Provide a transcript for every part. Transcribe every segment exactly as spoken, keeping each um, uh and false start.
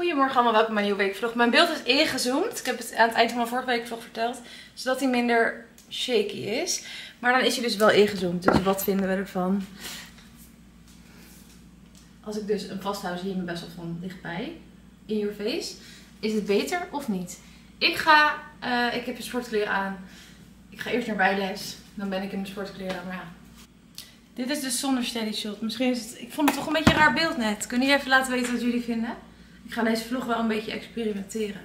Goedemorgen allemaal, welkom bij een nieuwe weekvlog. Mijn beeld is ingezoomd. Ik heb het aan het eind van mijn vorige weekvlog verteld. Zodat hij minder shaky is. Maar dan is hij dus wel ingezoomd. Dus wat vinden we ervan? Als ik dus hem vasthoud, zie je me best wel van dichtbij. In your face. Is het beter of niet? Ik ga... Uh, ik heb een sportkleren aan. Ik ga eerst naar bijles. Dan ben ik in mijn sportkleren. Maar ja. Dit is dus zonder steady shot. Misschien is het... Ik vond het toch een beetje een raar beeld net. Kunnen jullie even laten weten wat jullie vinden? Ik ga deze vlog wel een beetje experimenteren.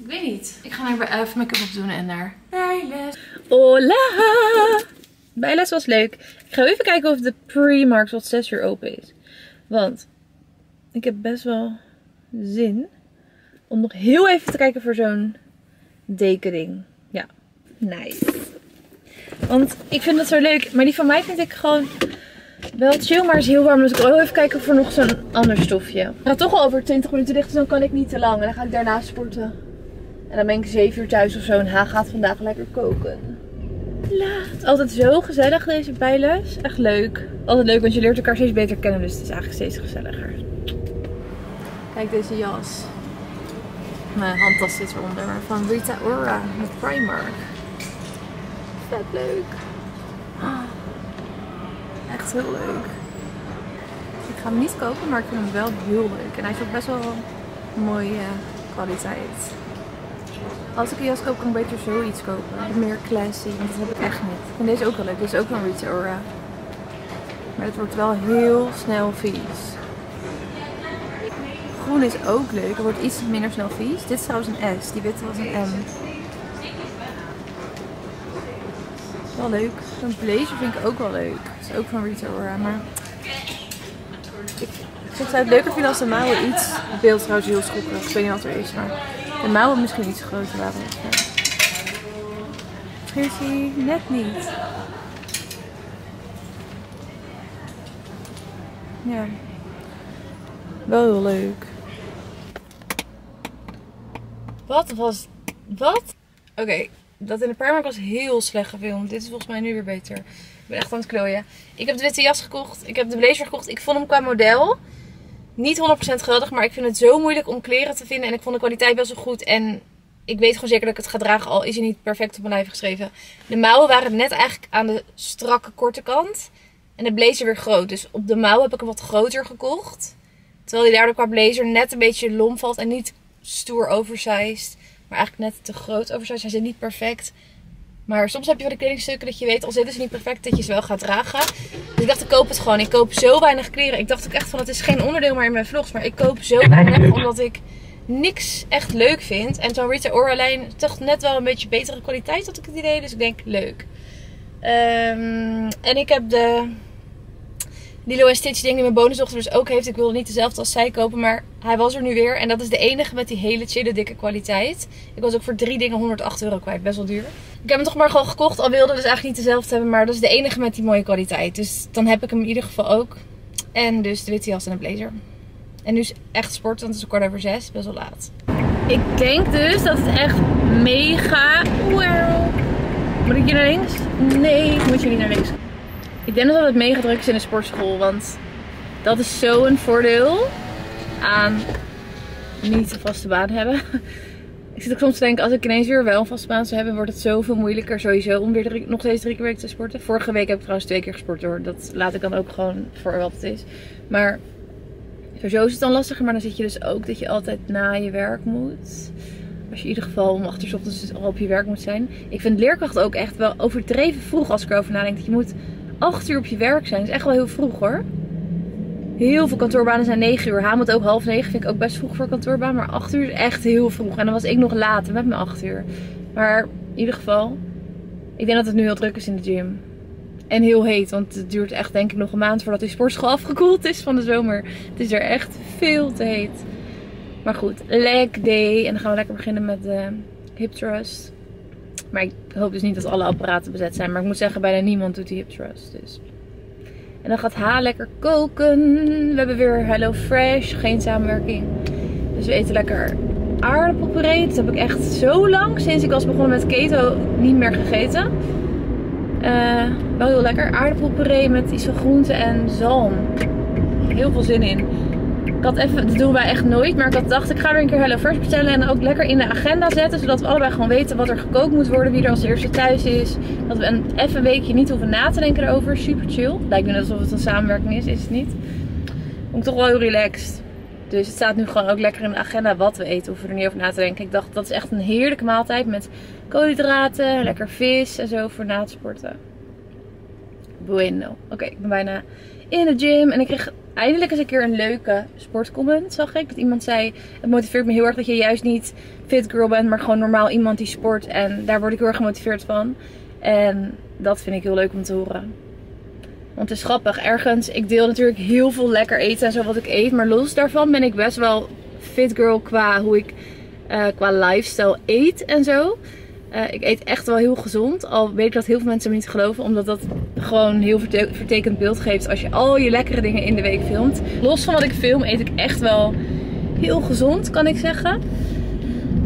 Ik weet niet. Ik ga naar even make-up opdoen en naar bijles. Hola! Bijles was leuk. Ik ga even kijken of de Primark tot zes uur open is. Want ik heb best wel zin om nog heel even te kijken voor zo'n dekering. Ja, nice. Want ik vind dat zo leuk. Maar die van mij vind ik gewoon... Wel chill, maar het is heel warm, dus ik wil even kijken voor nog zo'n ander stofje. Ik ga toch al over twintig minuten dicht, dus dan kan ik niet te lang. En dan ga ik daarna sporten. En dan ben ik zeven uur thuis of zo en Ha gaat vandaag lekker koken. Laat. Altijd zo gezellig deze bijles. Echt leuk. Altijd leuk, want je leert elkaar steeds beter kennen, dus het is eigenlijk steeds gezelliger. Kijk deze jas. Mijn handtas zit eronder, maar van Rita Ora met Primark. Vet leuk. Echt heel leuk. Ik ga hem niet kopen, maar ik vind hem wel heel leuk. En hij is ook best wel mooie kwaliteit. Als ik een jas koop, kan ik beter zoiets kopen. Meer classy, want dat heb ik echt niet. En deze is ook wel leuk. Deze is ook van Rita Ora. Maar het wordt wel heel snel vies. Groen is ook leuk. Het wordt iets minder snel vies. Dit is trouwens een S. Die witte was een M. Wel leuk. Zo'n blazer vind ik ook wel leuk. Dat is ook van Rita Ora, maar... Ik, ik zou het leuker vinden als de mouwen iets... Het beeld trouwens heel schroeperig. Ik weet niet wat er is, maar... De mouwen misschien iets groter waren. Misschien is die net niet. Ja. Wel heel leuk. Wat was... Wat? Oké. Okay. Dat in de Primark was heel slecht gefilmd. Dit is volgens mij nu weer beter. Ik ben echt aan het klooien. Ik heb de witte jas gekocht. Ik heb de blazer gekocht. Ik vond hem qua model niet honderd procent geweldig. Maar ik vind het zo moeilijk om kleren te vinden. En ik vond de kwaliteit best wel goed. En ik weet gewoon zeker dat ik het ga dragen. Al is hij niet perfect op mijn lijf geschreven. De mouwen waren net eigenlijk aan de strakke korte kant. En de blazer weer groot. Dus op de mouw heb ik hem wat groter gekocht. Terwijl hij daardoor qua blazer net een beetje lom valt. En niet stoer oversized. Maar eigenlijk net te groot oversized. Hij zit niet perfect. Maar soms heb je van de kledingstukken dat je weet, als dit is niet perfect, dat je ze wel gaat dragen. Dus ik dacht, ik koop het gewoon. Ik koop zo weinig kleren. Ik dacht ook echt van, het is geen onderdeel meer in mijn vlogs. Maar ik koop zo weinig, omdat ik niks echt leuk vind. En zo'n Rita Ora lijn toch net wel een beetje betere kwaliteit had ik het idee. Dus ik denk, leuk. Um, en ik heb de Lilo en Stitch ding die mijn bonusdochter dus ook heeft. Ik wilde niet dezelfde als zij kopen, maar hij was er nu weer. En dat is de enige met die hele chille dikke kwaliteit. Ik was ook voor drie dingen honderdacht euro kwijt. Best wel duur. Ik heb hem toch maar gewoon gekocht. Al wilde dus eigenlijk niet dezelfde hebben, maar dat is de enige met die mooie kwaliteit. Dus dan heb ik hem in ieder geval ook. En dus de witte jas en de blazer. En nu is echt sport, want het is kwart over zes. Best wel laat. Ik denk dus dat het echt mega... Wow. Moet ik hier naar links? Nee, ik moet hier niet naar links. Ik denk dat het mega druk is in de sportschool, want dat is zo'n voordeel aan niet een vaste baan hebben. Ik zit ook soms te denken, als ik ineens weer wel een vaste baan zou hebben, wordt het zoveel moeilijker sowieso om weer drie, nog steeds drie keer week te sporten. Vorige week heb ik trouwens twee keer gesport hoor, dat laat ik dan ook gewoon voor wat het is. Maar sowieso is het dan lastiger, maar dan zit je dus ook dat je altijd na je werk moet. Als je in ieder geval om acht uur 's ochtends dus al op je werk moet zijn. Ik vind leerkracht ook echt wel overdreven vroeg als ik erover nadenk dat je moet... acht uur op je werk zijn. Dat is echt wel heel vroeg hoor. Heel veel kantoorbanen zijn negen uur. H moet ook half negen. Vind ik ook best vroeg voor kantoorbaan. Maar acht uur is echt heel vroeg. En dan was ik nog later met mijn acht uur. Maar in ieder geval. Ik denk dat het nu heel druk is in de gym. En heel heet. Want het duurt echt denk ik nog een maand voordat die sportschool afgekoeld is van de zomer. Het is er echt veel te heet. Maar goed. Leg day. En dan gaan we lekker beginnen met de hip thrust. Maar ik hoop dus niet dat alle apparaten bezet zijn. Maar ik moet zeggen, bijna niemand doet die hip thrust. Dus. En dan gaat Ha lekker koken. We hebben weer Hello Fresh. Geen samenwerking. Dus we eten lekker aardappelpuree. Dat heb ik echt zo lang, sinds ik was begonnen met keto, niet meer gegeten. Uh, wel heel lekker. Aardappelpuree met iets van groente en zalm. Heel veel zin in. Ik had even, dat doen wij echt nooit, maar ik had dacht ik ga er een keer Hello Fresh bestellen en ook lekker in de agenda zetten. Zodat we allebei gewoon weten wat er gekookt moet worden, wie er als eerste thuis is. Dat we een, even een weekje niet hoeven na te denken erover. Super chill. Lijkt me net alsof het een samenwerking is, is het niet. Om toch wel heel relaxed. Dus het staat nu gewoon ook lekker in de agenda wat we eten. Hoeven we er niet over na te denken. Ik dacht dat is echt een heerlijke maaltijd met koolhydraten, lekker vis en zo voor na het sporten. Bueno. Oké, okay, ik ben bijna in de gym en ik kreeg eindelijk eens een keer een leuke sportcomment, zag ik. Dat iemand zei, het motiveert me heel erg dat je juist niet fit girl bent, maar gewoon normaal iemand die sport. En daar word ik heel erg gemotiveerd van. En dat vind ik heel leuk om te horen. Want het is grappig, ergens, ik deel natuurlijk heel veel lekker eten en zo wat ik eet. Maar los daarvan ben ik best wel fit girl qua hoe ik uh, qua lifestyle eet en zo. Uh, ik eet echt wel heel gezond, al weet ik dat heel veel mensen me niet geloven, omdat dat gewoon een heel verte vertekend beeld geeft als je al je lekkere dingen in de week filmt. Los van wat ik film eet ik echt wel heel gezond, kan ik zeggen.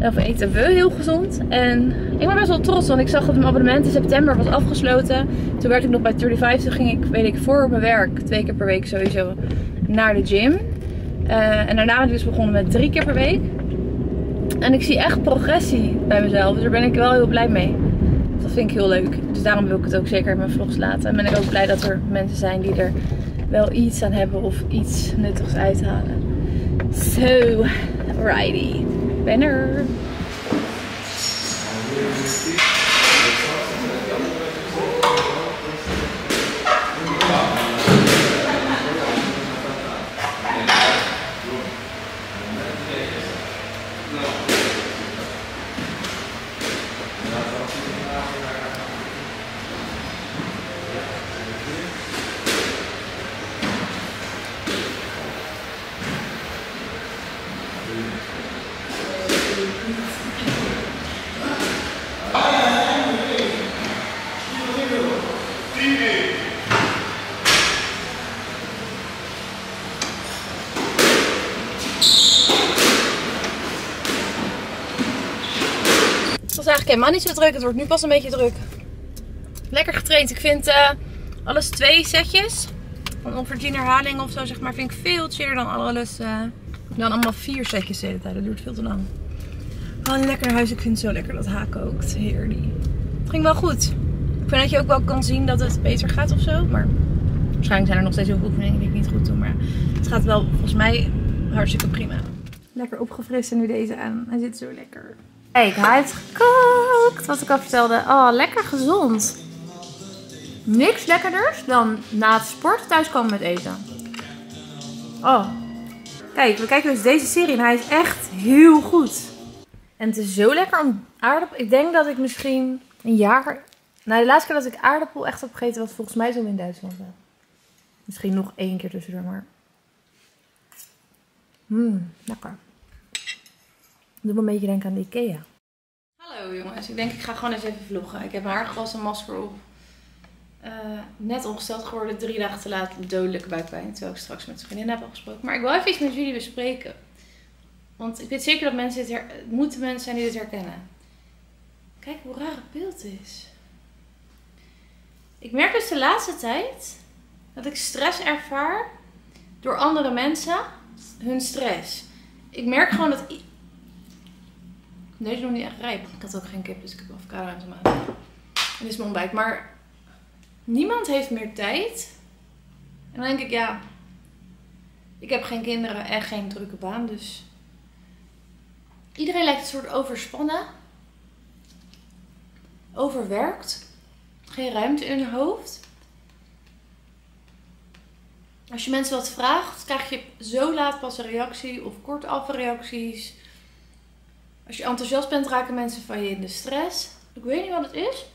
Of eten we heel gezond. En ik ben best wel trots, want ik zag dat mijn abonnement in september was afgesloten. Toen werd ik nog bij vijfendertig, toen ging ik, weet ik, voor op mijn werk twee keer per week sowieso naar de gym. Uh, en daarna ben ik dus begonnen met drie keer per week. En ik zie echt progressie bij mezelf. Dus daar ben ik wel heel blij mee. Dat vind ik heel leuk. Dus daarom wil ik het ook zeker in mijn vlogs laten. En ben ik ook blij dat er mensen zijn die er wel iets aan hebben. Of iets nuttigs uithalen. Zo. Alrighty. Ik ben er. Helemaal niet zo druk. Het wordt nu pas een beetje druk. Lekker getraind. Ik vind uh, alles twee setjes. Van ongeveer tien herhalingen of zo, zeg maar. Vind ik veel chiller dan alles. Uh, dan allemaal vier setjes de hele tijd. Dat duurt veel te lang. Gewoon lekker naar huis. Ik vind het zo lekker dat Ha kookt. Heerlijk. Het ging wel goed. Ik vind dat je ook wel kan zien dat het beter gaat of zo. Maar waarschijnlijk zijn er nog steeds heel veel oefeningen die ik niet goed doe. Maar het gaat wel volgens mij hartstikke prima. Lekker opgefrist en nu deze aan. Hij zit zo lekker. Kijk, hij heeft gekookt, wat ik al vertelde. Oh, lekker gezond. Niks lekkerders dan na het sport thuiskomen met eten. Oh. Kijk, we kijken dus deze serie en hij is echt heel goed. En het is zo lekker om aardappel... Ik denk dat ik misschien een jaar... Nou, de laatste keer dat ik aardappel echt heb gegeten was volgens mij zo in Duitsland. Misschien nog één keer tussendoor, maar... Mmm, lekker. Doe me een beetje denken aan de Ikea. Hallo jongens, ik denk ik ga gewoon eens even vloggen. Ik heb mijn haar gewassen, masker op. Uh, net ongesteld geworden, drie dagen te laat, dodelijke buikpijn. Terwijl ik straks met vriendin heb afgesproken. Maar ik wil even iets met jullie bespreken. Want ik weet zeker dat mensen dit her... moeten mensen zijn die dit herkennen. Kijk hoe raar het beeld is. Ik merk dus de laatste tijd dat ik stress ervaar door andere mensen hun stress. Ik merk gewoon dat... Deze is nog niet echt rijp. Ik had ook geen kip, dus ik heb avocado aan het maken. Dit is mijn ontbijt. Maar niemand heeft meer tijd. En dan denk ik, ja, ik heb geen kinderen en geen drukke baan. Dus iedereen lijkt een soort overspannen. Overwerkt. Geen ruimte in hun hoofd. Als je mensen wat vraagt, krijg je zo laat pas een reactie of kortaf reacties. Als je enthousiast bent, raken mensen van je in de stress. Ik weet niet wat het is.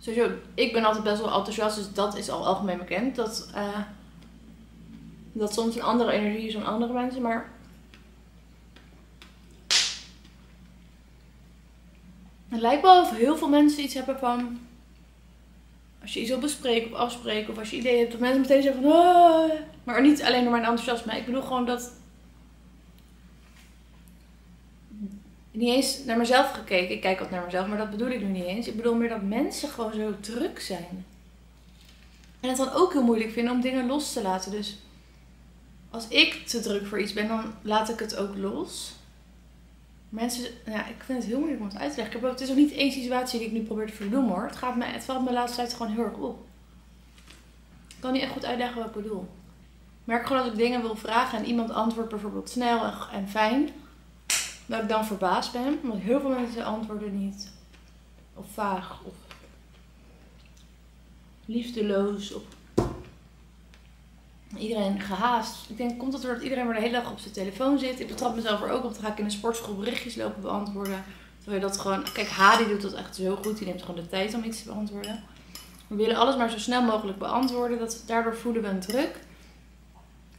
Sowieso, ik ben altijd best wel enthousiast, dus dat is al algemeen bekend. Dat, uh, dat soms een andere energie is dan andere mensen, maar... Het lijkt wel of heel veel mensen iets hebben van... Als je iets wil bespreken of afspreken, of als je ideeën hebt, dat mensen meteen zeggen van... Oh. Maar niet alleen door mijn enthousiasme. Ik bedoel gewoon dat... Niet eens naar mezelf gekeken. Ik kijk altijd naar mezelf, maar dat bedoel ik nu niet eens. Ik bedoel meer dat mensen gewoon zo druk zijn. En het dan ook heel moeilijk vinden om dingen los te laten. Dus Als ik te druk voor iets ben, dan laat ik het ook los. Mensen, ja, ik vind het heel moeilijk om het uit te leggen. Ik heb ook, het is ook niet één situatie die ik nu probeer te verdoemen hoor. Het gaat me, het valt me laatste tijd gewoon heel erg op. Ik kan niet echt goed uitleggen wat ik bedoel. Ik merk gewoon dat ik dingen wil vragen en iemand antwoordt bijvoorbeeld snel en, en fijn. Dat ik dan verbaasd ben, want heel veel mensen antwoorden niet. Of vaag, of liefdeloos, of iedereen gehaast. Ik denk, komt het doordat iedereen maar de hele dag op zijn telefoon zit? Ik betrap mezelf er ook op, dan ga ik in de sportschool berichtjes lopen beantwoorden. Terwijl je dat gewoon, kijk, Hadi doet dat echt zo goed, die neemt gewoon de tijd om iets te beantwoorden. We willen alles maar zo snel mogelijk beantwoorden, dat, daardoor voelen we een druk.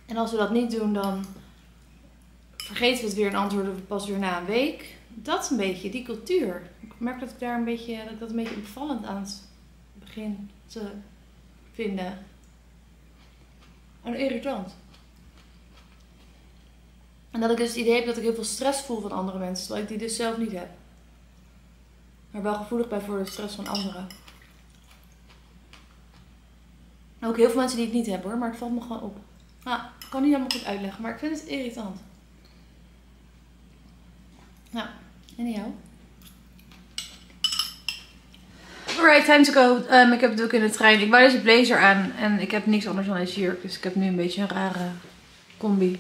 En als we dat niet doen, dan vergeten we het weer en antwoorden we pas weer na een week. Dat een beetje, die cultuur. Ik merk dat ik daar een beetje, dat ik dat een beetje opvallend aan het begin te vinden. En irritant. En dat ik dus het idee heb dat ik heel veel stress voel van andere mensen, terwijl ik die dus zelf niet heb. Maar wel gevoelig bij voor de stress van anderen. Ook heel veel mensen die het niet hebben hoor, maar het valt me gewoon op. Nou, ik kan niet helemaal goed uitleggen, maar ik vind het irritant. Nou, en jou? Alright, time to go. Um, ik heb het ook in de trein. Ik wou deze blazer aan en ik heb niks anders dan deze jurk. Dus ik heb nu een beetje een rare combi.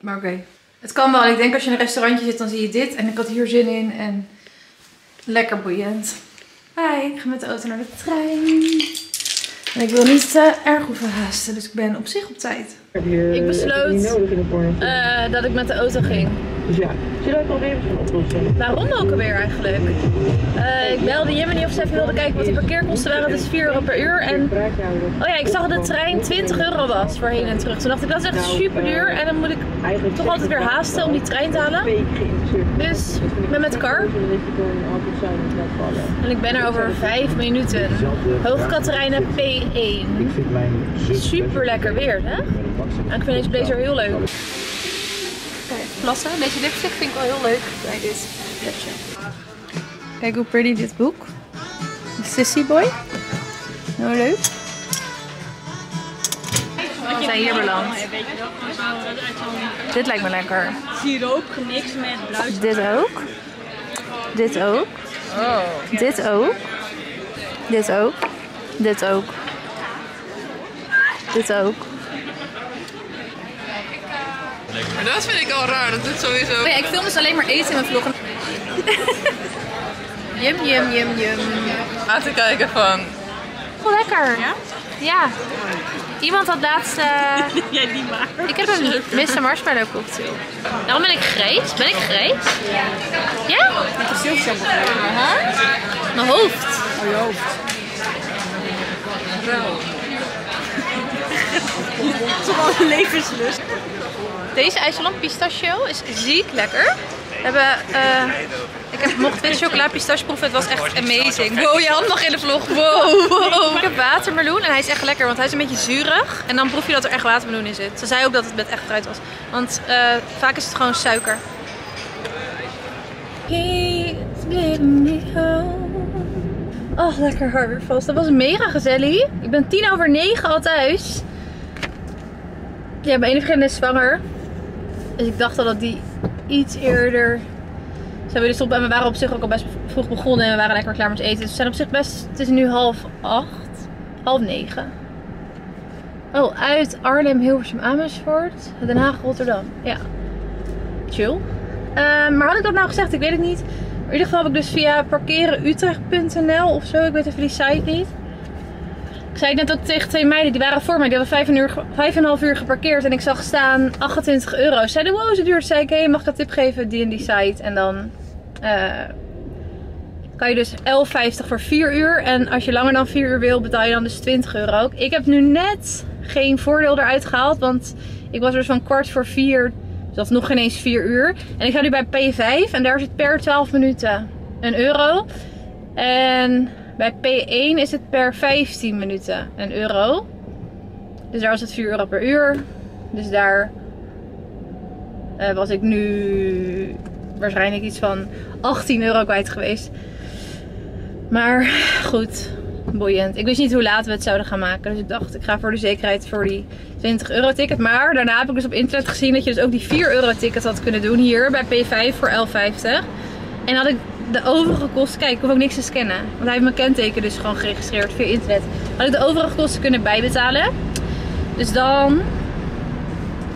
Maar oké. Okay. Het kan wel. Ik denk als je in een restaurantje zit, dan zie je dit. En ik had hier zin in. En lekker boeiend. Hi, ik ga met de auto naar de trein. En ik wil niet uh, erg hoeven haasten. Dus ik ben op zich op tijd. Ik besloot uh, dat ik met de auto ging. Dus ja, zullen we proberen te oplossen? Waarom ook alweer eigenlijk? Uh, ik belde Jimmy niet of ze even wilde kijken wat de parkeerkosten waren. Dat is vier euro per uur. En oh ja, ik zag dat de trein twintig euro was voor heen en terug. Toen dacht ik, dat is echt super duur. En dan moet ik toch altijd weer haasten om die trein te halen. Dus ik ben met de kar. En ik ben er over vijf minuten. Hoogkaterijnen P één. Super lekker weer, hè? En ik vind deze blazer heel leuk. Plassen. Deze lipstick vind ik wel heel leuk bij dit lapje. Kijk hoe pretty dit boek. Sissy Boy. Heel leuk. We zijn hier beland. Dit lijkt me lekker. Siroop gemixt met bruis. Dit ook. Dit ook. Oh. Dit ook. Dit ook. Dit ook. Dit ook. Maar dat vind ik al raar, dat doet sowieso... Oh ja, ik film dus alleen maar eten in mijn vlog. Jum, jum, jum, jum. Aan te kijken van... Oh, lekker. Ja? Ja. Iemand had laatst... Uh... Jij ja, niet maar. Ik heb een mister Marshmallow cocktail. Daarom ben ik grijs. Ben ik grijs? Ja. Ja? Met de zilfzappel. Aha. Mijn hoofd. Oh, je hoofd. Wel. Toch wel levenslust. Deze IJsland pistachio is ziek lekker. We hebben, uh, ik heb nog twee chocola pistache proeven. Het was echt amazing. Wow, je hand nog in de vlog. Wow, wow. Ik heb watermeloen en hij is echt lekker, want hij is een beetje zuurig. En dan proef je dat er echt watermeloen in zit. Ze zei ook dat het met echt fruit was. Want uh, vaak is het gewoon suiker. Oh, lekker Harbourfast. Dat was mega gezellig. Ik ben tien over negen al thuis. Ja, mijn ene vriendin is zwanger. Dus ik dacht al dat die iets eerder zou willen stoppen. En we waren op zich ook al best vroeg begonnen en we waren lekker klaar met eten. Dus we zijn op zich best... Het is nu half acht. Half negen. Oh, uit Arnhem, Hilversum, Amersfoort. Den Haag, Rotterdam. Ja. Chill. Uh, maar had ik dat nou gezegd? Ik weet het niet. Maar in ieder geval heb ik dus via parkerenutrecht punt n l of zo. Ik weet even die site niet. Ik zei net ook tegen twee meiden, die waren voor mij, die hadden vijf en een half uur geparkeerd en ik zag staan achtentwintig euro. Ze zeiden, wow, ze duurt. Zei ik, hé, hey, mag ik een tip geven, die en die site. En dan uh, kan je dus elf vijftig voor vier uur en als je langer dan vier uur wil, betaal je dan dus twintig euro ook. Ik heb nu net geen voordeel eruit gehaald, want ik was er dus van kwart voor vier, dus dat is nog geen eens vier uur. En ik ga nu bij P vijf en daar zit per twaalf minuten een euro. En... bij P één is het per vijftien minuten een euro. Dus daar was het vier euro per uur. Dus daar uh, was ik nu waarschijnlijk iets van achttien euro kwijt geweest. Maar goed, boeiend. Ik wist niet hoe laat we het zouden gaan maken. Dus ik dacht, ik ga voor de zekerheid voor die twintig euro ticket. Maar daarna heb ik dus op internet gezien dat je dus ook die vier euro ticket had kunnen doen. Hier bij P vijf voor elf vijftig. En had ik de overige kosten... Kijk, ik hoef ook niks te scannen. Want hij heeft mijn kenteken dus gewoon geregistreerd via internet. Had ik de overige kosten kunnen bijbetalen. Dus dan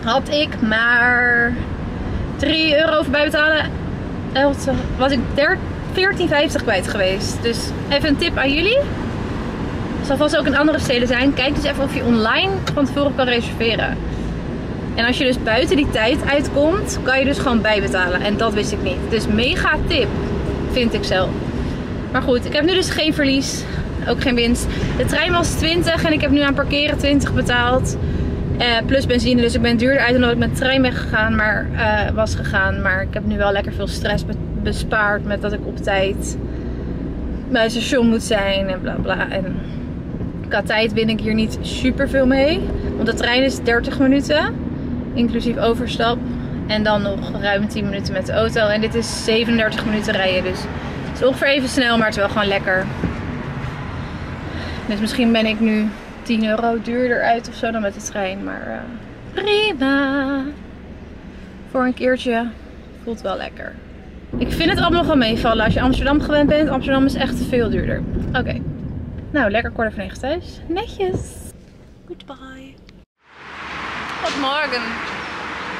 had ik maar drie euro voor bijbetalen. Was ik veertien vijftig kwijt geweest. Dus even een tip aan jullie. Er zal vast ook in andere steden zijn. Kijk dus even of je online van tevoren kan reserveren. En als je dus buiten die tijd uitkomt, kan je dus gewoon bijbetalen. En dat wist ik niet. Dus mega tip, vind ik zelf. Maar goed, ik heb nu dus geen verlies. Ook geen winst. De trein was twintig en ik heb nu aan parkeren twintig betaald. Uh, plus benzine, dus ik ben duurder uit omdat ik met de trein ben gegaan, maar, uh, was gegaan. Maar ik heb nu wel lekker veel stress be bespaard met dat ik op tijd bij het station moet zijn en bla bla. En qua tijd win ik hier niet super veel mee. Want de trein is dertig minuten, inclusief overstap. En dan nog ruim tien minuten met de auto. En dit is zevenendertig minuten rijden, dus het is ongeveer even snel, maar het is wel gewoon lekker. Dus misschien ben ik nu tien euro duurder uit ofzo dan met de trein. Maar uh, prima. Voor een keertje voelt wel lekker. Ik vind het allemaal wel meevallen. Als je Amsterdam gewend bent, Amsterdam is echt veel duurder. Oké. Okay. Nou, lekker kwart over negen thuis. Netjes. Goodbye. Goedemorgen.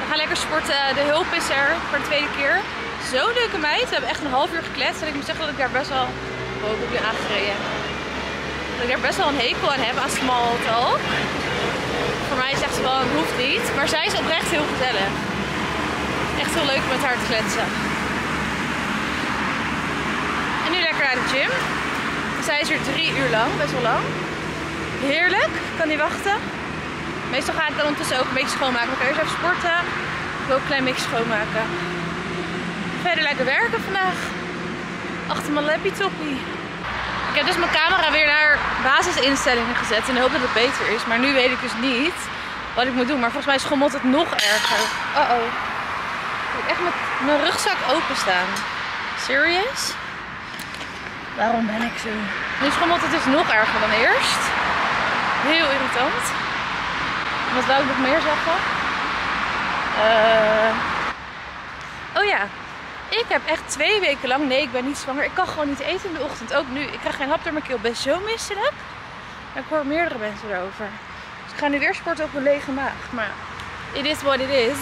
We gaan lekker sporten. De hulp is er voor de tweede keer. Zo'n leuke meid. We hebben echt een half uur gekletst. En ik moet zeggen dat ik daar best wel... Oh, ik heb nu aangereden. Dat ik daar best wel een hekel aan heb, aan small talk. Voor mij zegt ze wel, het hoeft niet. Maar zij is oprecht heel gezellig. Echt heel leuk met haar te kletsen. En nu lekker naar de gym. Zij is er drie uur lang, best wel lang. Heerlijk, kan niet wachten. Meestal ga ik dan ondertussen ook een beetje schoonmaken. Ik ga eerst even sporten. Ik wil ook een klein beetje schoonmaken. Verder lekker werken vandaag. Achter mijn laptopie. Ik heb dus mijn camera weer naar basisinstellingen gezet in de hoop dat het beter is. Maar nu weet ik dus niet wat ik moet doen. Maar volgens mij schommelt het nog erger. Uh oh. Ik moet echt met mijn rugzak openstaan. Serious? Waarom ben ik zo? Nu schommelt het dus nog erger dan eerst. Heel irritant. Wat wou ik nog meer zeggen? Uh... Oh ja. Ik heb echt twee weken lang, nee ik ben niet zwanger, ik kan gewoon niet eten in de ochtend, ook nu. Ik krijg geen hap door mijn keel, ik ben zo misselijk. En ik hoor meerdere mensen erover. Dus ik ga nu weer sporten op een lege maag, maar it is what it is.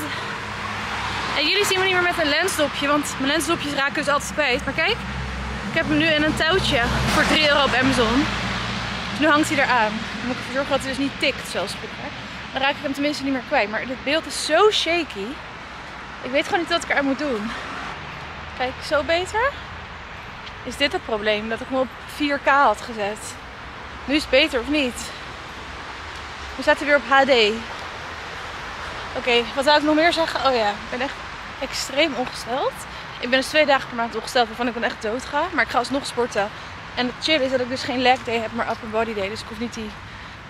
En jullie zien me niet meer met een lensdopje, want mijn lensdopjes raken dus altijd spijt. Maar kijk, ik heb hem nu in een touwtje voor drie euro op Amazon. Dus nu hangt hij eraan. Dan moet ik ervoor zorgen dat hij dus niet tikt, zoals vroeger. Dan raak ik hem tenminste niet meer kwijt, maar dit beeld is zo shaky. Ik weet gewoon niet wat ik eraan moet doen. Kijk, zo beter. Is dit het probleem? Dat ik me op vier K had gezet. Nu is het beter of niet? Nu staat hij weer op H D. Oké, okay, wat zou ik nog meer zeggen? Oh ja, ik ben echt extreem ongesteld. Ik ben dus twee dagen per maand ongesteld waarvan ik dan echt dood ga. Maar ik ga alsnog sporten. En het chill is dat ik dus geen leg day heb, maar upper body day. Dus ik hoef niet die,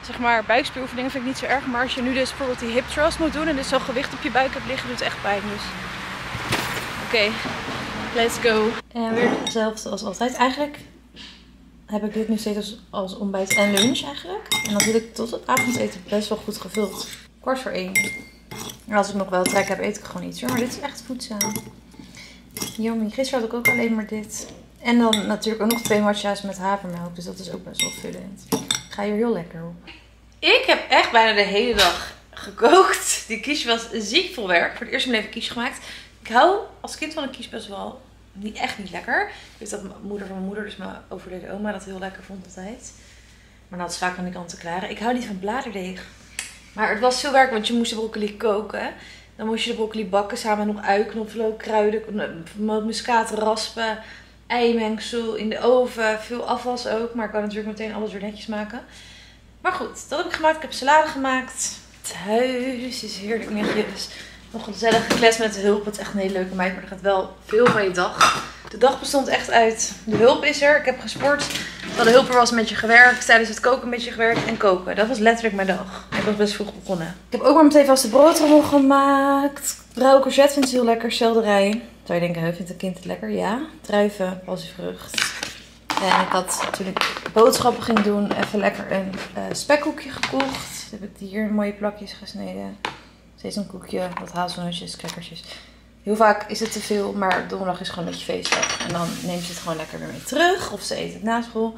zeg maar, buikspieroefeningen vind ik niet zo erg. Maar als je nu dus bijvoorbeeld die hip thrust moet doen en dus zo'n gewicht op je buik hebt liggen, doet het echt pijn. Dus oké. Okay. Let's go. En weer hetzelfde als altijd. Eigenlijk heb ik dit nu steeds als, als ontbijt en lunch eigenlijk. En dan zit ik tot het avondeten best wel goed gevuld. Kwart voor één. En als ik nog wel trek heb, eet ik gewoon iets hoor. Maar dit is echt voedzaam. Yummy. Gisteren had ik ook alleen maar dit. En dan natuurlijk ook nog twee matcha's met havermelk. Dus dat is ook best wel vullend. Ik ga hier heel lekker op. Ik heb echt bijna de hele dag gekookt. Die quiche was ziek vol werk. Voor het eerst in mijn leven quiche gemaakt. Ik hou als kind van een quiche best wel niet, echt niet lekker. Ik weet dat mijn moeder van mijn moeder, dus mijn overleden oma, dat heel lekker vond altijd. Maar dat is vaak aan de kant te klaren. Ik hou niet van bladerdeeg. Maar het was veel werk, want je moest de broccoli koken. Dan moest je de broccoli bakken samen met nog ui, knoflook, kruiden, muskaat, raspen, eimengsel in de oven. Veel afwas ook, maar ik kan natuurlijk meteen alles weer netjes maken. Maar goed, dat heb ik gemaakt. Ik heb salade gemaakt. Het huis is heerlijk netjes. Nog een gezellige kles met de hulp. Het is echt een hele leuke meid, maar er gaat wel veel van je dag. De dag bestond echt uit. De hulp is er. Ik heb gesport. Terwijl de hulp er was, met je gewerkt. Tijdens het koken met je gewerkt. En koken. Dat was letterlijk mijn dag. Ik was best vroeg begonnen. Ik heb ook maar meteen vast de broodrommel gemaakt. Rauwe courgette vindt ze heel lekker. Selderij. Zou je denken, vindt een kind het lekker? Ja. Druiven, passievrucht. En ik had natuurlijk boodschappen ging doen. Even lekker een uh, spekkoekje gekocht. Dan heb ik hier mooie plakjes gesneden. Steeds een koekje, wat hazelnootjes, crackertjes. Heel vaak is het te veel, maar donderdag is gewoon dat je feestdag. En dan neemt ze het gewoon lekker weer mee terug. Of ze eet het na school.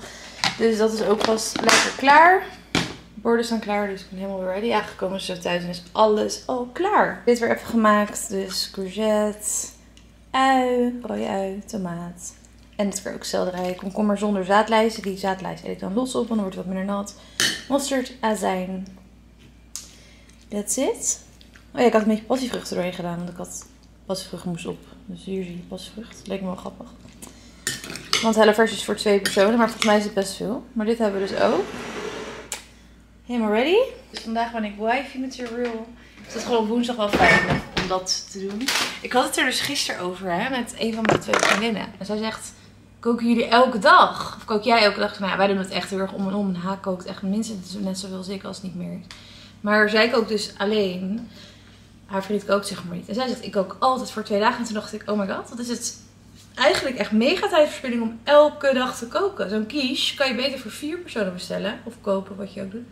Dus dat is ook pas lekker klaar. De borden staan klaar, dus ik ben helemaal ready. Ja, gekomen zo thuis en is alles al klaar. Dit weer even gemaakt. Dus courgette, ui, rode ui, tomaat. En dit keer ook selderij, komkommer zonder zaadlijsten. Die zaadlijst eet ik dan los op, want dan wordt het wat minder nat. Mosterd, azijn. That's it. Oh ja, ik had een beetje passievruchten doorheen gedaan, want ik had passievrucht moest op. Dus hier zie je passievrucht. Leek me wel grappig. Want Hello Fresh is voor twee personen, maar volgens mij is het best veel. Maar dit hebben we dus ook. Helemaal ready. Dus vandaag ben ik wifey material. Dus dat is gewoon woensdag wel fijn om dat te doen. Ik had het er dus gisteren over, hè, met een van mijn twee vriendinnen. En zij zegt, koken jullie elke dag? Of kook jij elke dag? Nou ja, wij doen het echt heel erg om en om. En haar kookt echt minstens net zoveel als ik als het niet meer is. Maar zij kookt dus alleen. Haar vriend kookt zeg maar niet. En zij zegt, ik kook altijd voor twee dagen. En toen dacht ik, oh my god, wat is het eigenlijk echt mega tijdverspilling om elke dag te koken. Zo'n quiche kan je beter voor vier personen bestellen. Of kopen, wat je ook doet.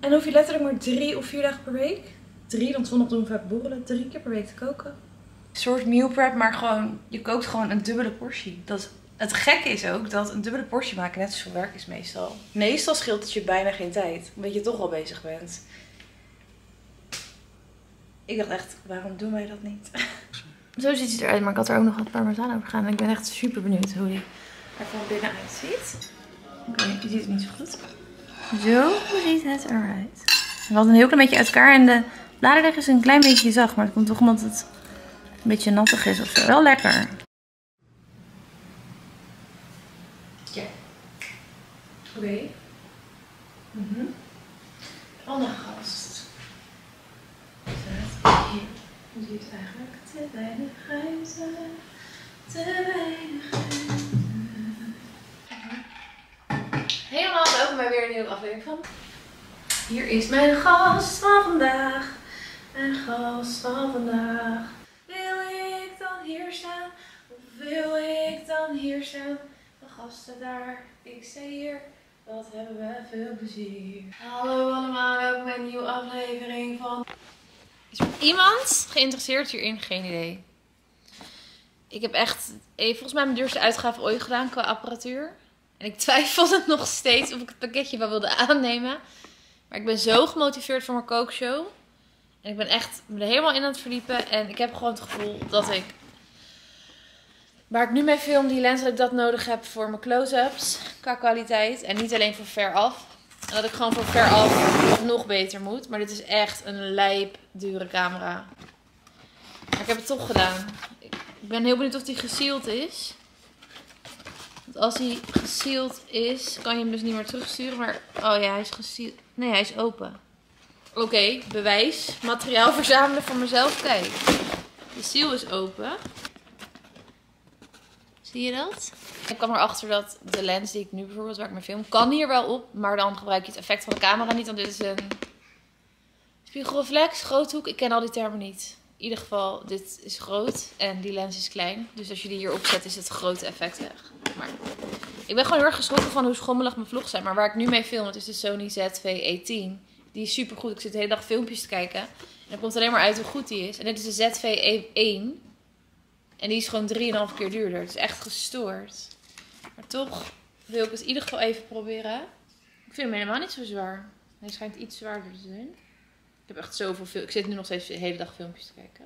En dan hoef je letterlijk maar drie of vier dagen per week. Drie, want zondag doen we vaak borrelen. Drie keer per week te koken. Een soort meal prep, maar gewoon, je kookt gewoon een dubbele portie. Dat is, het gekke is ook dat een dubbele portie maken net zoveel werk is meestal. Meestal scheelt het je bijna geen tijd. Omdat je toch al bezig bent. Ik dacht echt, waarom doen wij dat niet? Zo ziet hij eruit, maar ik had er ook nog wat parmezaan over gaan. En ik ben echt super benieuwd hoe die er van binnen uitziet. Oké, okay, je ziet het niet zo goed. Zo ziet het eruit. We hadden een heel klein beetje uit elkaar. En de bladerdeeg is een klein beetje zacht. Maar het komt toch omdat het een beetje nattig is of zo. Wel lekker. Ja. Oké. Okay. Mhm. Andere gast. Staat hier. Hoe ziet het eigenlijk? Te weinig ruimte. Te weinig ruimte. Helemaal welkom bij weer een nieuwe aflevering van. Hier is mijn gast van vandaag. Mijn gast van vandaag. Wil ik dan hier staan? Of wil ik dan hier staan? De gasten daar, ik sta hier. Wat hebben we veel plezier. Hallo allemaal, welkom bij een nieuwe aflevering van. Is er iemand geïnteresseerd hierin? Geen idee. Ik heb echt eh, volgens mij mijn duurste uitgave ooit gedaan qua apparatuur. En ik twijfelde nog steeds of ik het pakketje wel wilde aannemen. Maar ik ben zo gemotiveerd voor mijn kookshow. En ik ben echt me er helemaal in aan het verdiepen. En ik heb gewoon het gevoel dat ik... Waar ik nu mee film, die lens, dat ik dat nodig heb voor mijn close-ups. Qua kwaliteit. En niet alleen voor veraf. En dat ik gewoon voor veraf nog beter moet. Maar dit is echt een lijp dure camera. Maar ik heb het toch gedaan. Ik ben heel benieuwd of die gesealed is. Want als hij gesealed is, kan je hem dus niet meer terugsturen. Maar, oh ja, hij is gesealed. Nee, hij is open. Oké, okay, bewijs. Materiaal verzamelen voor mezelf. Kijk, de seal is open. Zie je dat? Ik kwam erachter dat de lens die ik nu bijvoorbeeld, waar ik mijn film, kan hier wel op. Maar dan gebruik je het effect van de camera niet. Want dit is een spiegelreflex, groothoek. Ik ken al die termen niet. In ieder geval, dit is groot en die lens is klein. Dus als je die hier opzet, is het grote effect weg. Maar ik ben gewoon heel erg geschrokken van hoe schommelig mijn vlogs zijn. Maar waar ik nu mee film, dat is de Sony Z V E tien. Die is super goed. Ik zit de hele dag filmpjes te kijken. En dan komt alleen maar uit hoe goed die is. En dit is de Z V E één. En die is gewoon drieënhalf keer duurder. Het is echt gestoord. Maar toch wil ik het in ieder geval even proberen. Ik vind hem helemaal niet zo zwaar. Hij schijnt iets zwaarder te zijn. Ik heb echt zoveel filmpjes. Ik zit nu nog steeds de hele dag filmpjes te kijken.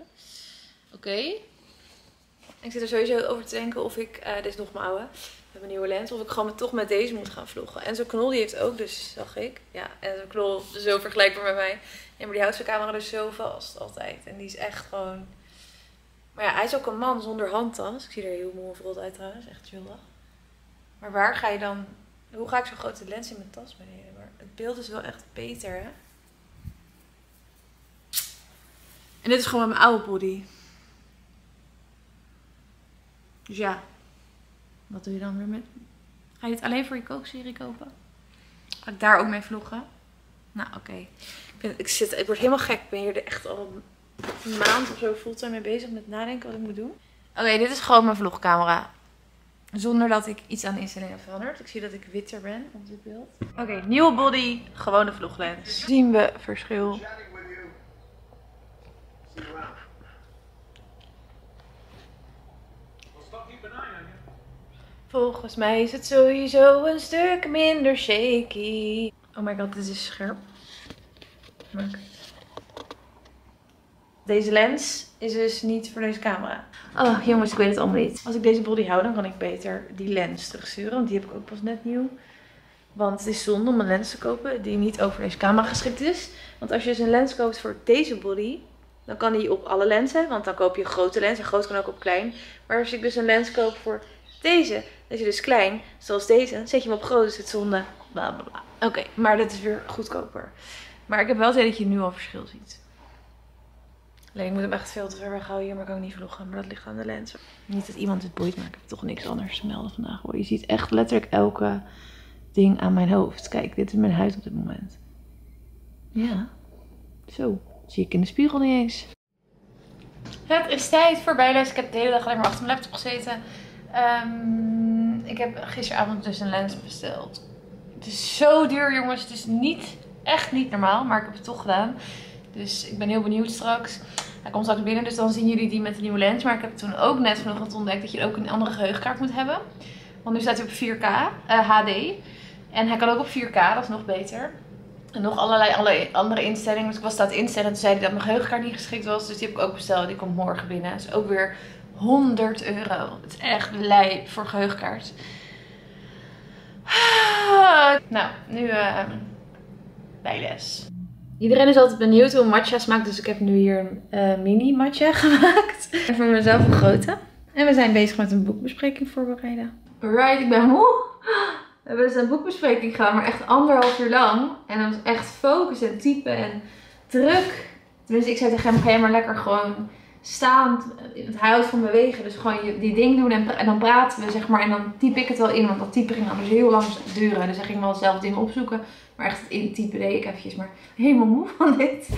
Oké. Okay. Ik zit er sowieso over te denken of ik, uh, dit is nog mijn oude, met mijn nieuwe lens, of ik gewoon toch met deze moet gaan vloggen. En zo'n knol die heeft ook dus, zag ik. Ja, en zo'n knol zo vergelijkbaar met mij. Ja, maar die houdt zijn camera dus zo vast altijd. En die is echt gewoon... Maar ja, hij is ook een man zonder handtas. Ik zie er heel mooi verrot uit trouwens, echt chillig. Maar waar ga je dan... Hoe ga ik zo'n grote lens in mijn tas meenemen? Maar het beeld is wel echt beter, hè? En dit is gewoon mijn oude body. Dus ja, wat doe je dan weer met? Ga je dit alleen voor je kookserie kopen? Ga ik daar ook mee vloggen? Nou, oké. Okay. Ik, ik, ik word helemaal gek. Ik ben hier echt al een maand of zo fulltime mee bezig met nadenken wat ik moet doen. Oké, okay, dit is gewoon mijn vlogcamera. Zonder dat ik iets aan instelling heb veranderd. Ik zie dat ik witter ben op dit beeld. Oké, okay, nieuwe body, gewone vloglens. Zien we verschil? Volgens mij is het sowieso een stuk minder shaky. Oh my god, dit is scherp. Maak. Deze lens is dus niet voor deze camera. Oh jongens, ik weet het allemaal niet. Als ik deze body hou, dan kan ik beter die lens terugsturen. Want die heb ik ook pas net nieuw. Want het is zonde om een lens te kopen die niet over deze camera geschikt is. Want als je dus een lens koopt voor deze body, dan kan die op alle lenzen. Want dan koop je een grote lens. En groot kan ook op klein. Maar als ik dus een lens koop voor deze, dan is hij dus klein. Zoals deze, dan zet je hem op groot. Dus het is zonde. Bla bla bla. Oké, okay, maar dat is weer goedkoper. Maar ik heb wel het idee dat je nu al verschil ziet. Alleen ik moet hem echt veel te ver weghouden hier, maar ik kan ook niet vloggen. Maar dat ligt aan de lens. Niet dat iemand het boeit, maar ik heb toch niks anders te melden vandaag. Hoor. Je ziet echt letterlijk elke ding aan mijn hoofd. Kijk, dit is mijn huid op dit moment. Ja, zo. Zie ik in de spiegel niet eens. Het is tijd voor bijles. Ik heb de hele dag alleen maar achter mijn laptop gezeten. Um, ik heb gisteravond dus een lens besteld. Het is zo duur, jongens. Het is niet, echt niet normaal, maar ik heb het toch gedaan. Dus ik ben heel benieuwd straks. Hij komt straks binnen, dus dan zien jullie die met de nieuwe lens. Maar ik heb toen ook net vanochtend ontdekt dat je ook een andere geheugenkaart moet hebben. Want nu staat hij op vier K, uh, H D. En hij kan ook op vier K, dat is nog beter. En nog allerlei, allerlei andere instellingen. Dus ik was dat instellen en toen zei hij dat mijn geheugenkaart niet geschikt was. Dus die heb ik ook besteld. Die komt morgen binnen. Dus ook weer honderd euro. Het is echt lijp voor geheugenkaart. Nou, nu uh, bijles. Iedereen is altijd benieuwd hoe matcha smaakt, dus ik heb nu hier een uh, mini matcha gemaakt. En voor mezelf een grote. En we zijn bezig met een boekbespreking voorbereiden. Alright, ik ben moe. We hebben dus een boekbespreking gedaan, maar echt anderhalf uur lang. En dat was echt focus en typen en druk. Tenminste, ik zei tegen hem, ga je maar lekker gewoon staan. Want hij houdt van bewegen, dus gewoon die ding doen en, en dan praten we, zeg maar. En dan typ ik het wel in, want dat typen ging anders heel lang duren. Dus hij ging wel zelf dingen opzoeken. Maar echt het intypen deed ik eventjes, maar helemaal moe van dit.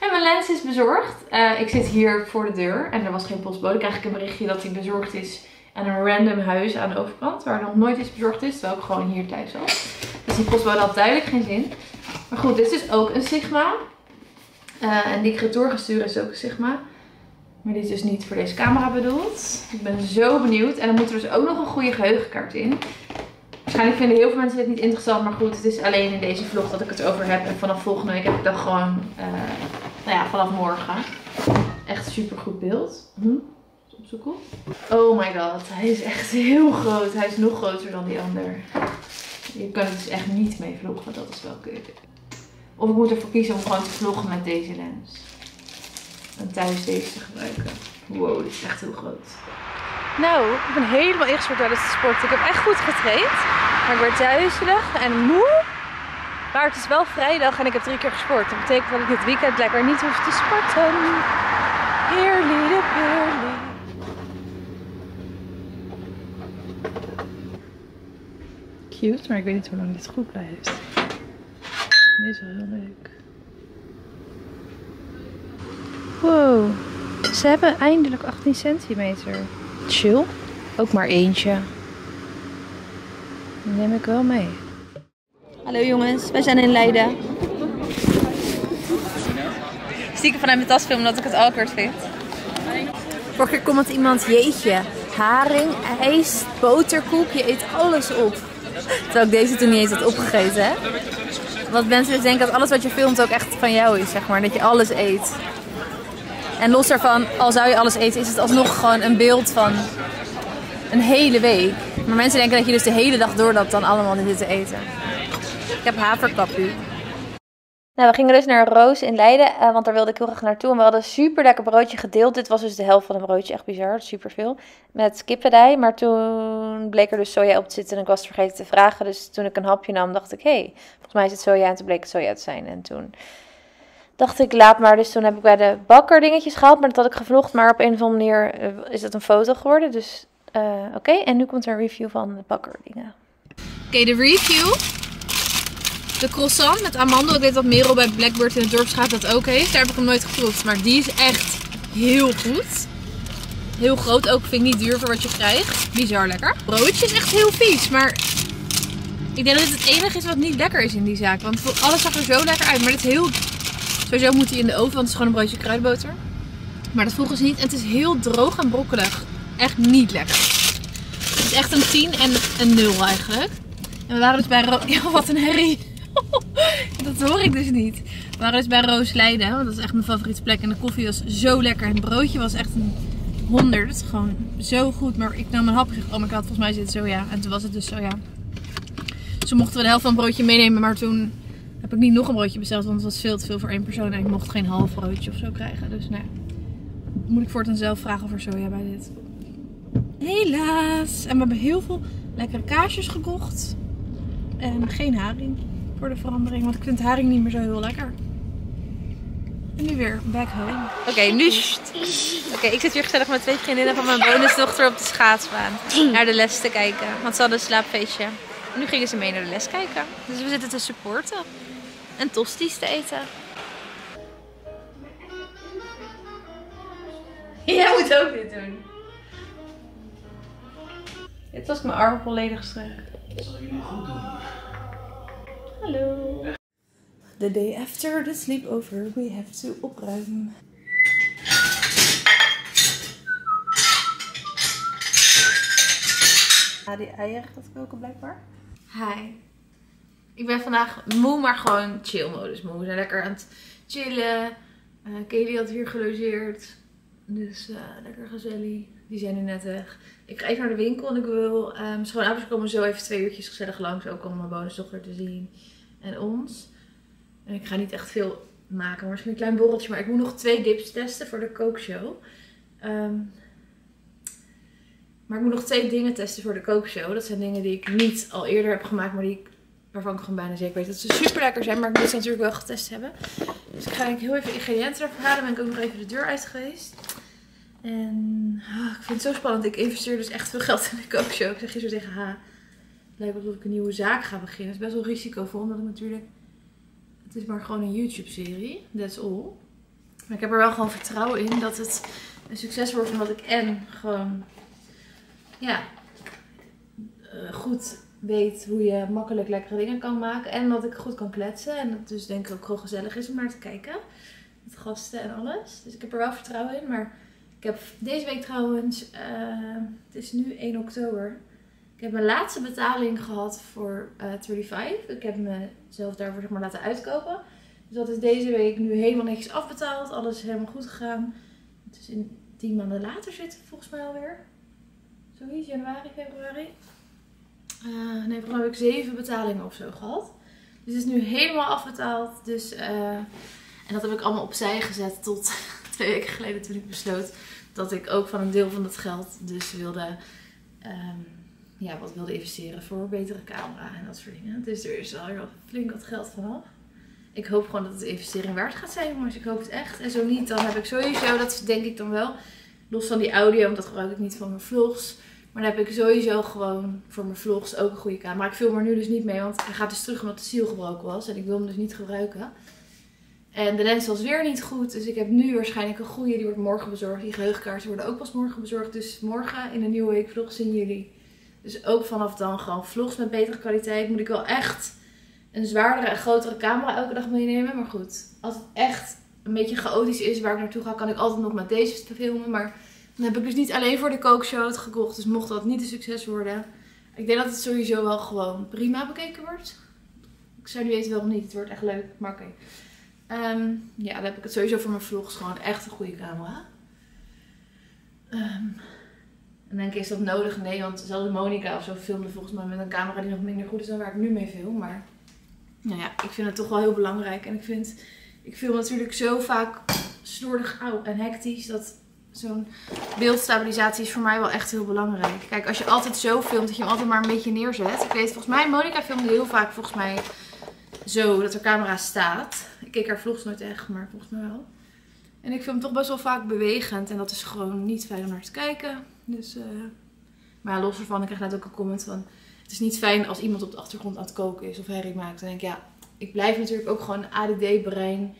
En mijn lens is bezorgd. Uh, ik zit hier voor de deur en er was geen postbode. Krijg ik een berichtje dat hij bezorgd is aan een random huis aan de overkant. Waar nog nooit iets bezorgd is, terwijl ik gewoon hier thuis was. Dus die postbode had duidelijk geen zin. Maar goed, dit is dus ook een Sigma. Uh, en die ik retour ga sturen is ook een Sigma. Maar dit is dus niet voor deze camera bedoeld. Ik ben zo benieuwd. En dan moet er dus ook nog een goede geheugenkaart in. Waarschijnlijk vinden heel veel mensen dit niet interessant, maar goed, het is alleen in deze vlog dat ik het over heb. En vanaf volgende week heb ik dan gewoon, uh, nou ja, vanaf morgen. Echt super goed beeld. Hm? Opzoeken. Oh my god, hij is echt heel groot. Hij is nog groter dan die ander. Je kan het dus echt niet mee vloggen, dat is wel kut. Of ik moet ervoor kiezen om gewoon te vloggen met deze lens. En thuis deze te gebruiken. Wow, dit is echt heel groot. Nou, ik ben helemaal ingestort tijdens de sport. Ik heb echt goed getraind. Maar ik werd duizelig en moe. Maar het is wel vrijdag en ik heb drie keer gesport. Dat betekent dat ik dit weekend lekker niet hoef te sporten. Heerlijk, heerlijk. Cute, maar ik weet niet hoe lang dit goed blijft. Dit is wel heel leuk. Wow, ze hebben eindelijk achttien centimeter. Chill. Ook maar eentje. Die neem ik wel mee. Hallo jongens, wij zijn in Leiden. Stiekem vanuit mijn tas filmen omdat ik het awkward vind. Vorige keer komt iemand, jeetje, haring, ijs, boterkoek, je eet alles op. Terwijl ik deze toen niet eens had opgegeten, hè? Want mensen dus denken dat alles wat je filmt ook echt van jou is, zeg maar. Dat je alles eet. En los daarvan, al zou je alles eten, is het alsnog gewoon een beeld van een hele week. Maar mensen denken dat je dus de hele dag door dat dan allemaal zit te eten. Ik heb haverkapu. Nou, we gingen dus naar Roos in Leiden, uh, want daar wilde ik heel graag naartoe. En we hadden een super lekker broodje gedeeld. Dit was dus de helft van een broodje, echt bizar, superveel. Met kippendij, maar toen bleek er dus soja op te zitten en ik was het vergeten te vragen. Dus toen ik een hapje nam, dacht ik, hé, hey, volgens mij is het soja. En toen bleek het soja te zijn. En toen dacht ik, laat maar. Dus toen heb ik bij de bakker dingetjes gehaald. Maar dat had ik gevlogd. Maar op een of andere manier is dat een foto geworden. Dus uh, oké. Okay. En nu komt er een review van de bakker dingen. Oké, okay, de review. De croissant met amandel. Ik weet dat Merel bij Blackbird in het dorpsstraat dat ook heeft. Daar heb ik hem nooit geproefd. Maar die is echt heel goed. Heel groot ook, vind ik niet duur voor wat je krijgt. Bizar lekker. Broodje is echt heel vies, maar ik denk dat dit het enige is wat niet lekker is in die zaak. Want alles zag er zo lekker uit, maar dit is heel... Sowieso moet hij in de oven, want het is gewoon een broodje kruidenboter. Maar dat vroegen ze niet en het is heel droog en brokkelig. Echt niet lekker. Het is echt een tien en een nul eigenlijk. En we waren dus bij Roos... Oh, wat een herrie. Dat hoor ik dus niet. We waren dus bij Roos Leiden, want dat is echt mijn favoriete plek. En de koffie was zo lekker. En het broodje was echt een honderd. Gewoon zo goed. Maar ik nam een hapje en dacht, oh my god, volgens mij zit het soja. En toen was het dus soja. Dus toen mochten we de helft van een broodje meenemen. Maar toen heb ik niet nog een broodje besteld, want het was veel te veel voor één persoon. En ik mocht geen half broodje of zo krijgen. Dus nou ja. Moet ik voortaan zelf vragen of er soja bij dit. Helaas. En we hebben heel veel lekkere kaasjes gekocht. En geen haring voor de verandering. Want ik vind haring niet meer zo heel lekker. En nu weer back home. Oké, okay, nu... Oké, okay, ik zit hier gezellig met twee vriendinnen van mijn bonusdochter op de schaatsbaan. Naar de les te kijken. Want ze hadden een slaapfeestje. En nu gingen ze mee naar de les kijken. Dus we zitten te supporten. En tosti's te eten. Jij moet ook dit doen. Dit was mijn arm volledig strak. Dat zal jullie goed doen. Hallo. The day after the sleepover, we have to opruimen. Ja, die eieren gaat koken blijkbaar. Hi. Ik ben vandaag moe, maar gewoon chill modus moe. We zijn lekker aan het chillen. Uh, Kelly had hier gelogeerd. Dus uh, lekker gezellig. Die zijn nu net weg. Ik ga even naar de winkel en ik wil... Um, schoonouders komen zo even twee uurtjes gezellig langs. Ook om mijn bonusdochter te zien. En ons. En ik ga niet echt veel maken. Maar misschien een klein borreltje. Maar ik moet nog twee dips testen voor de kookshow. Um, maar ik moet nog twee dingen testen voor de kookshow. Dat zijn dingen die ik niet al eerder heb gemaakt. Maar die ik, waarvan ik gewoon bijna zeker weet dat ze super lekker zijn. Maar ik moet ze natuurlijk wel getest hebben. Dus ik ga denk ik heel even ingrediënten ervoor halen. Dan ben ik ook nog even de deur uit geweest. En oh, ik vind het zo spannend. Ik investeer dus echt veel geld in de kookshow. Ik zeg gisteren tegen haar, het lijkt alsof ik een nieuwe zaak ga beginnen. Het is best wel risicovol, omdat ik natuurlijk... Het is maar gewoon een YouTube-serie. That's all. Maar ik heb er wel gewoon vertrouwen in dat het een succes wordt. Omdat ik en gewoon... Ja... Goed weet hoe je makkelijk lekkere dingen kan maken. En dat ik goed kan kletsen. En het dus denk ik ook gewoon gezellig is om naar te kijken. Met gasten en alles. Dus ik heb er wel vertrouwen in, maar... Ik heb deze week trouwens, uh, het is nu één oktober, ik heb mijn laatste betaling gehad voor uh, vijfendertig. Ik heb mezelf daarvoor zeg maar laten uitkopen. Dus dat is deze week nu helemaal niks afbetaald. Alles is helemaal goed gegaan. Het is in tien maanden later zitten volgens mij alweer. Zoiets, januari, februari. Uh, nee, volgens mij heb ik zeven betalingen of zo gehad. Dus het is nu helemaal afbetaald. Dus, uh, en dat heb ik allemaal opzij gezet tot... Twee weken geleden toen ik besloot dat ik ook van een deel van dat geld dus wilde, um, ja, wat wilde investeren voor een betere camera en dat soort dingen. Dus er is al heel flink wat geld vanaf. Ik hoop gewoon dat het investering waard gaat zijn, jongens. Ik hoop het echt. En zo niet, dan heb ik sowieso, dat denk ik dan wel, los van die audio, want dat gebruik ik niet voor mijn vlogs. Maar dan heb ik sowieso gewoon voor mijn vlogs ook een goede camera. Ik film er nu dus niet mee, want hij gaat dus terug omdat de ziel gebroken was en ik wil hem dus niet gebruiken. En de lens was weer niet goed, dus ik heb nu waarschijnlijk een goede, die wordt morgen bezorgd. Die geheugenkaarten worden ook pas morgen bezorgd, dus morgen in een nieuwe week vlogs zien jullie. Dus ook vanaf dan gewoon vlogs met betere kwaliteit. Moet ik wel echt een zwaardere en grotere camera elke dag meenemen. Maar goed, als het echt een beetje chaotisch is waar ik naartoe ga, kan ik altijd nog met deze filmen. Maar dan heb ik dus niet alleen voor de kookshow het gekocht, dus mocht dat niet een succes worden. Ik denk dat het sowieso wel gewoon prima bekeken wordt. Ik zou nu weten waarom niet, het wordt echt leuk, maar oké. Okay. Um, ja, dan heb ik het sowieso voor mijn vlogs. Gewoon echt een goede camera. Um, en denk ik, is dat nodig? Nee, want zelfs Monica of zo filmde volgens mij met een camera die nog minder goed is dan waar ik nu mee film. Maar nou ja, ik vind het toch wel heel belangrijk. En ik vind, ik film natuurlijk zo vaak slordig oud en hectisch. Dat zo'n beeldstabilisatie is voor mij wel echt heel belangrijk. Kijk, als je altijd zo filmt dat je hem altijd maar een beetje neerzet. Ik weet, volgens mij, Monica filmde heel vaak volgens mij... Zo, dat er camera staat. Ik keek haar vlogs nooit echt, maar volgens mij wel. En ik film toch best wel vaak bewegend. En dat is gewoon niet fijn om naar te kijken. Dus, uh... maar ja, los ervan, ik kreeg net ook een comment van... Het is niet fijn als iemand op de achtergrond aan het koken is of herrie maakt. Dan denk ik, ja, ik blijf natuurlijk ook gewoon een A D D-brein.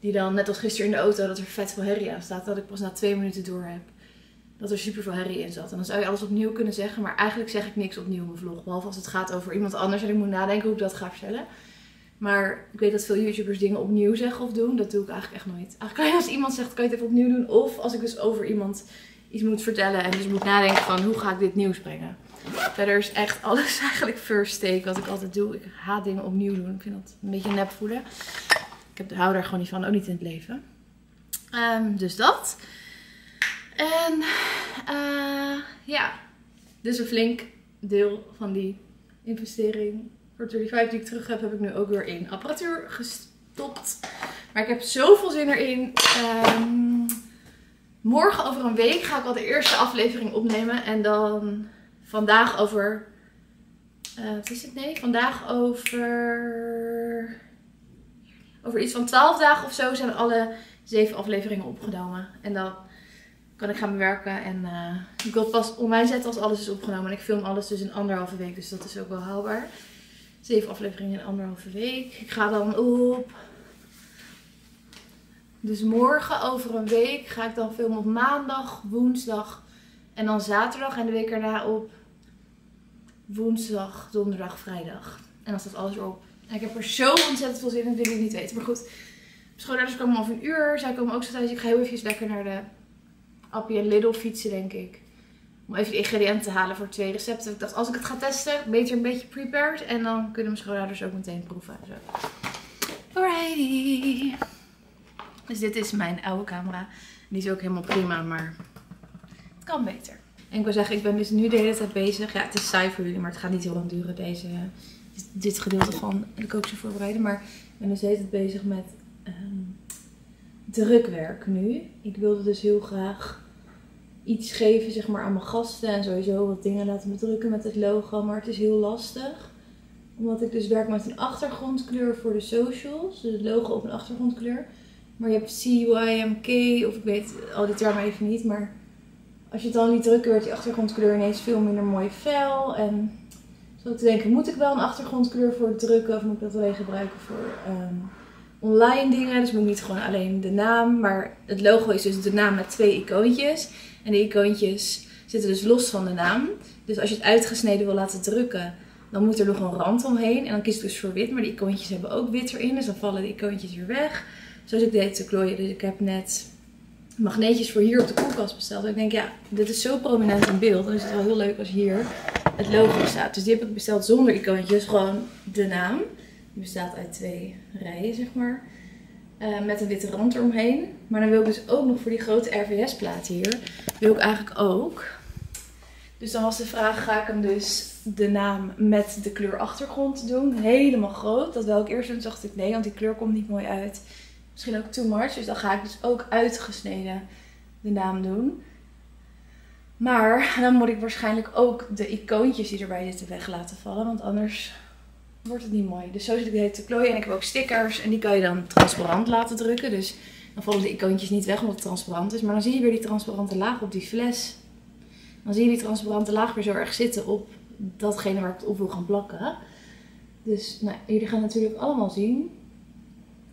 Die dan, net als gisteren in de auto, dat er vet veel herrie aan staat. Dat ik pas na twee minuten door heb. dat er super veel herrie in zat. En dan zou je alles opnieuw kunnen zeggen. Maar eigenlijk zeg ik niks opnieuw in mijn vlog. Behalve als het gaat over iemand anders en ik moet nadenken hoe ik dat ga vertellen. Maar ik weet dat veel YouTubers dingen opnieuw zeggen of doen. Dat doe ik eigenlijk echt nooit. Eigenlijk als iemand zegt, kan je het even opnieuw doen? Of als ik dus over iemand iets moet vertellen en dus moet nadenken van, hoe ga ik dit nieuws brengen? Verder is echt alles eigenlijk first take wat ik altijd doe. Ik haat dingen opnieuw doen. Ik vind dat een beetje nep voelen. Ik hou daar gewoon niet van. Ook niet in het leven. Um, dus dat. En uh, ja. Dus een flink deel van die investering voor vijfendertig die ik terug heb, heb ik nu ook weer in apparatuur gestopt. Maar ik heb zoveel zin erin. Um, morgen over een week ga ik al de eerste aflevering opnemen. En dan vandaag over... Uh, wat is het? Nee, vandaag over... Over iets van twaalf dagen of zo zijn alle zeven afleveringen opgenomen. En dan kan ik gaan bewerken. En uh, ik wil het pas online zetten als alles is opgenomen. En ik film alles dus in anderhalve week. Dus dat is ook wel haalbaar. Zeven afleveringen in anderhalve week. Ik ga dan op. Dus morgen over een week ga ik dan filmen op maandag, woensdag en dan zaterdag. En de week erna op woensdag, donderdag, vrijdag. En dan staat alles erop. En ik heb er zo ontzettend veel zin in, dat wil ik niet weten. Maar goed, schoonouders komen over een uur. Zij komen ook zo thuis. Ik ga heel even lekker naar de Appie en Lidl fietsen, denk ik. Om even de ingrediënten te halen voor twee recepten. Ik dacht, als ik het ga testen, beter een beetje prepared. En dan kunnen mijn schoonouders ook meteen proeven. Zo. Alrighty. Dus dit is mijn oude camera. Die is ook helemaal prima, maar het kan beter. En ik wil zeggen, ik ben dus nu de hele tijd bezig. Ja, het is saai voor jullie, maar het gaat niet heel lang duren, deze... dit gedeelte van de kookje voorbereiden. Maar ik ben dus altijd bezig met um, drukwerk nu. Ik wilde dus heel graag iets geven, zeg maar, aan mijn gasten. En sowieso wat dingen laten bedrukken met het logo. Maar het is heel lastig. Omdat ik dus werk met een achtergrondkleur voor de socials. Dus het logo op een achtergrondkleur. Maar je hebt C Y M K of ik weet al die termen even niet. Maar als je het dan niet drukken, werd die achtergrondkleur ineens veel minder mooi fel. En... Zo te denken, moet ik wel een achtergrondkleur voor drukken of moet ik dat alleen gebruiken voor um, online dingen? Dus moet ik niet gewoon alleen de naam, maar het logo is dus de naam met twee icoontjes. En die icoontjes zitten dus los van de naam. Dus als je het uitgesneden wil laten drukken, dan moet er nog een rand omheen. En dan kies ik dus voor wit, maar die icoontjes hebben ook wit erin, dus dan vallen de icoontjes weer weg. Zoals ik deed te klooien, dus ik heb net magneetjes voor hier op de koelkast besteld. En ik denk, ja, dit is zo prominent in beeld, dan is het wel heel leuk als hier... het logo staat. Dus die heb ik besteld zonder icoontjes. Gewoon de naam. Die bestaat uit twee rijen, zeg maar. Uh, met een witte rand eromheen. Maar dan wil ik dus ook nog voor die grote R V S-plaat hier. Wil ik eigenlijk ook. Dus dan was de vraag, ga ik hem dus de naam met de kleur achtergrond doen? Helemaal groot. Dat wil ik eerst en dacht ik nee, want die kleur komt niet mooi uit. Misschien ook too much. Dus dan ga ik dus ook uitgesneden de naam doen. Maar dan moet ik waarschijnlijk ook de icoontjes die erbij zitten weg laten vallen. Want anders wordt het niet mooi. Dus zo zit ik de hele te klooien. En ik heb ook stickers. En die kan je dan transparant laten drukken. Dus dan vallen de icoontjes niet weg omdat het transparant is. Maar dan zie je weer die transparante laag op die fles. Dan zie je die transparante laag weer zo erg zitten op datgene waar ik het op wil gaan plakken. Dus nou, jullie gaan natuurlijk allemaal zien.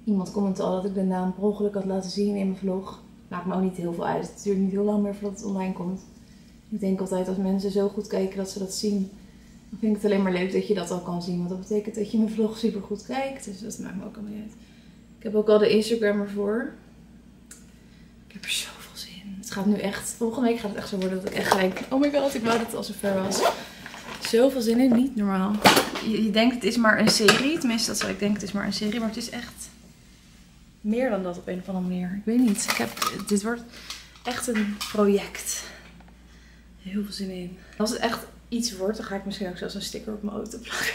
Iemand commentte al dat ik de naam per ongeluk had laten zien in mijn vlog. Maakt me ook niet heel veel uit. Het duurt niet heel lang meer voordat het online komt. Ik denk altijd, als mensen zo goed kijken dat ze dat zien, dan vind ik het alleen maar leuk dat je dat al kan zien. Want dat betekent dat je mijn vlog super goed kijkt. Dus dat maakt me ook allemaal niet uit. Ik heb ook al de Instagram ervoor. Ik heb er zoveel zin in. Het gaat nu echt, volgende week gaat het echt zo worden dat ik echt denk, oh my god, ik wou dat het al zo ver was. Zoveel zin in, niet normaal. Je, je denkt het is maar een serie. Tenminste, dat zou ik denken, het is maar een serie. Maar het is echt meer dan dat op een of andere manier. Ik weet niet. Ik heb, dit wordt echt een project. Heel veel zin in. Als het echt iets wordt, dan ga ik misschien ook zelfs een sticker op mijn auto plakken.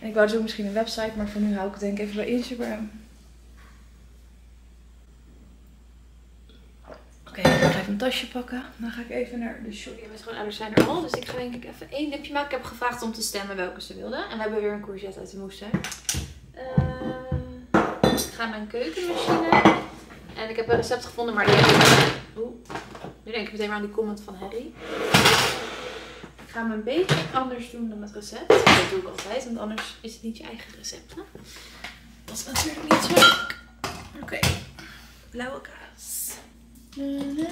En ik wou dus ook misschien een website, maar voor nu hou ik het denk ik even bij Instagram. Oké, okay, ik ga even een tasje pakken. Dan ga ik even naar de shop. Ja, mijn schoonouders zijn er al, dus ik ga denk ik even één dipje maken. Ik heb gevraagd om te stemmen welke ze wilden. En we hebben weer een courgette uit de moestuin. Uh, dus ik ga mijn keukenmachine. En ik heb een recept gevonden, maar die heb ik... Oeh. Nu denk ik meteen maar aan die comment van Harry. Ik ga hem een beetje anders doen dan het recept. Dat doe ik altijd, want anders is het niet je eigen recept. Hè? Dat is natuurlijk niet zo leuk. Oké. Okay. Blauwe kaas. Na, na,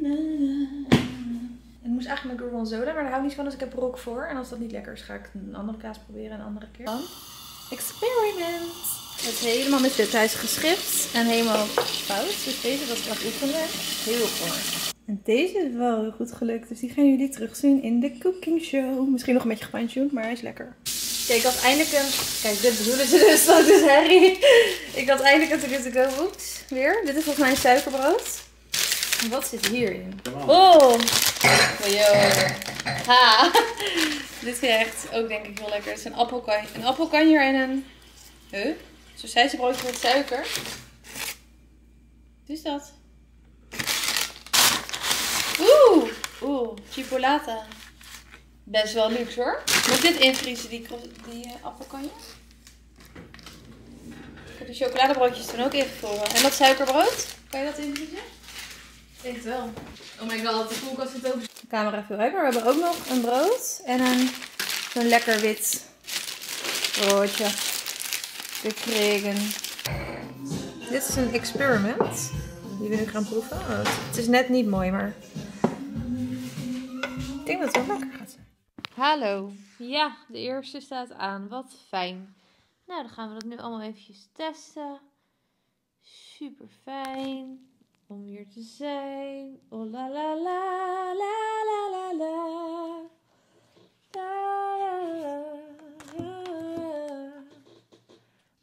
na, na. graag mijn gorgonzola, maar daar hou ik niet van, dus ik heb brok voor. En als dat niet lekker is, ga ik een andere kaas proberen een andere keer. Experiment! Het is helemaal met dit. Hij is geschript en helemaal fout. Dus deze was wat oefenen. Heel goed. En deze is wel heel goed gelukt, dus die gaan jullie terugzien in de cooking show. Misschien nog een beetje gefine-tuned, maar hij is lekker. Kijk, ik had eindelijk een... Kijk, dit bedoelen ze dus, dat is herrie. Ik had eindelijk een to-go box weer. Dit is volgens mij een suikerbrood. En wat zit hierin? Oh! Ha! Dit is echt ook denk ik heel lekker. Het is een appelkanjer, een appelkanjer en een... Huh? Zo'n suikerbroodje met suiker. Wat is dat? Oeh! Oeh, chipolata. Best wel luxe hoor. Moet dit invriezen, die, die uh, appelkanje? Ik heb de chocoladebroodjes toen ook ingevroren. En dat suikerbrood? Kan je dat invriezen? Ik denk het wel. Oh my god, de koelkast zit ook. De camera viel uit, maar we hebben ook nog een brood. En een zo'n lekker wit broodje. Gekregen. Dit is een experiment. Die we nu gaan proeven. Oh, het is net niet mooi, maar... Ik denk dat het wel lekker gaat zijn. Hallo. Ja, de eerste staat aan. Wat fijn. Nou, dan gaan we dat nu allemaal eventjes testen. Super fijn. Om hier te zijn. Oh la la la la la la la.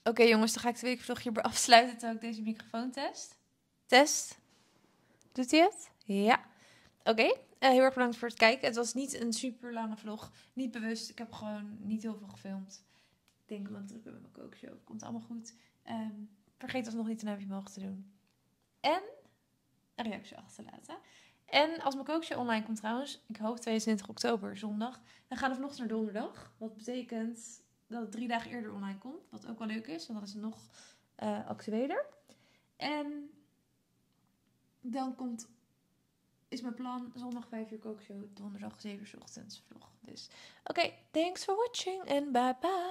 Oké okay, jongens, dan ga ik de weekvlogje weer afsluiten terwijl ik deze microfoon test. Test. Doet hij het? Ja. Oké. Okay. Uh, heel erg bedankt voor het kijken. Het was niet een super lange vlog. Niet bewust. Ik heb gewoon niet heel veel gefilmd. Ik denk, want ik ben mijn kookshow. Komt allemaal goed. Um, vergeet alsnog niet een duimpje omhoog te doen. En een reactie achter te laten. En als mijn kookshow online komt trouwens. Ik hoop tweeëntwintig oktober, zondag. Dan gaan we vanochtend naar donderdag. Wat betekent dat het drie dagen eerder online komt. Wat ook wel leuk is. Want dat is nog uh, actueler. En dan komt... is mijn plan zondag vijf uur kookshow, donderdag zeven uur 's ochtends vlog. Dus oké, okay, thanks for watching en bye bye.